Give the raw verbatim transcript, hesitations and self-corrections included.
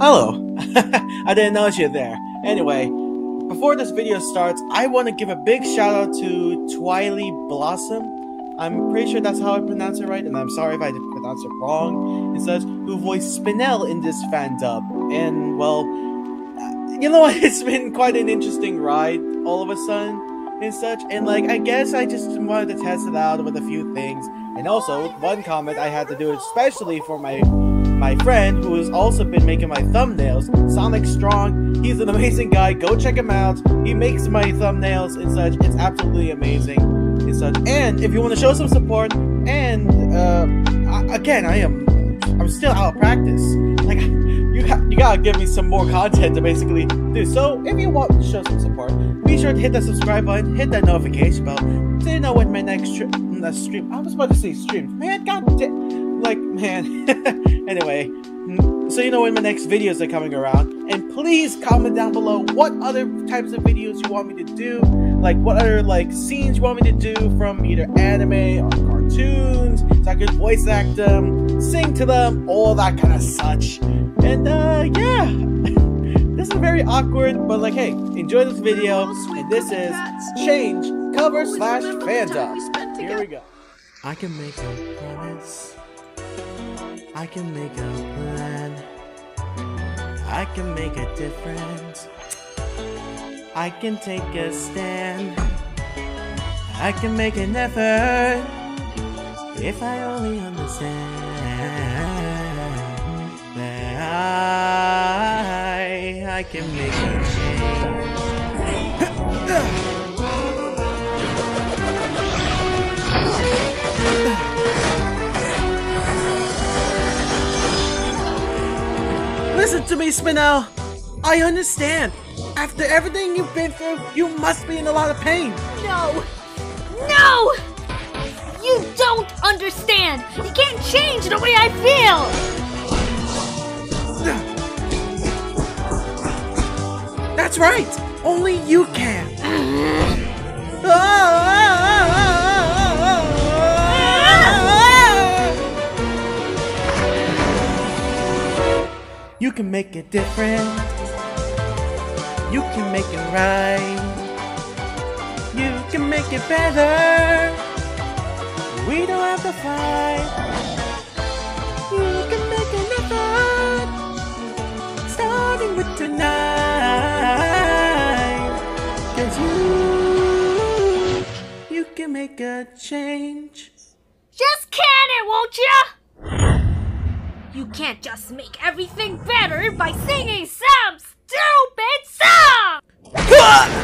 Hello! I didn't notice you there. Anyway, before this video starts, I want to give a big shout out to Twelsaloom Blossom. I'm pretty sure that's how I pronounce it right, and I'm sorry if I pronounce it wrong. It says, who voiced Spinel in this fan dub. And, well, you know what? It's been quite an interesting ride all of a sudden and such. And, like, I guess I just wanted to test it out with a few things. And also, one comment I had to do, especially for my... my friend who has also been making my thumbnails, Sonic Strong. He's an amazing guy. Go check him out. He makes my thumbnails and such. It's absolutely amazing and such. And if you want to show some support, and uh, I, again, I am, I'm still out of practice. Like you, ha you gotta give me some more content to basically do. So if you want to show some support, be sure to hit that subscribe button, hit that notification bell, so you know when my next uh, stream. I was about to say stream. Man, goddamn. Like, man. Anyway, so you know when my next videos are coming around, and please comment down below what other types of videos you want me to do, like what other like scenes you want me to do from either anime or cartoons, so I could voice act them, sing to them, all that kind of such. And uh yeah, this is very awkward, but like, hey, enjoy this video, and this is Change Cover Slash Fandom. Here we go. I can make a promise. I can make a plan. I can make a difference. I can take a stand. I can make an effort. If I only understand that I, I can make a change. Listen to me, Spinel. I understand. After everything you've been through, you must be in a lot of pain. No! No! You don't understand! You can't change the way I feel! That's right! Only you can! Ah! You can make it different. You can make it right. You can make it better. We don't have to fight. You can make an effort, starting with tonight. 'Cause you, you can make a change. Just can it, won't ya? You can't just make everything better by singing some stupid song!